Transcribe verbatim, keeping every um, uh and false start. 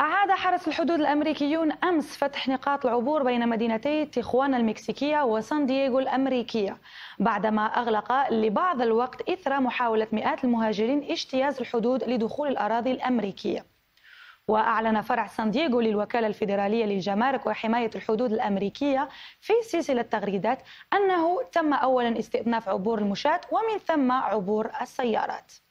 أعاد حرس الحدود الأمريكيون أمس فتح نقاط العبور بين مدينتي تيخوانا المكسيكية وسان دييغو الأمريكية، بعدما أغلق لبعض الوقت إثر محاولة مئات المهاجرين اجتياز الحدود لدخول الأراضي الأمريكية. وأعلن فرع سان دييغو للوكالة الفيدرالية للجمارك وحماية الحدود الأمريكية في سلسلة تغريدات أنه تم أولا استئناف عبور المشاة ومن ثم عبور السيارات.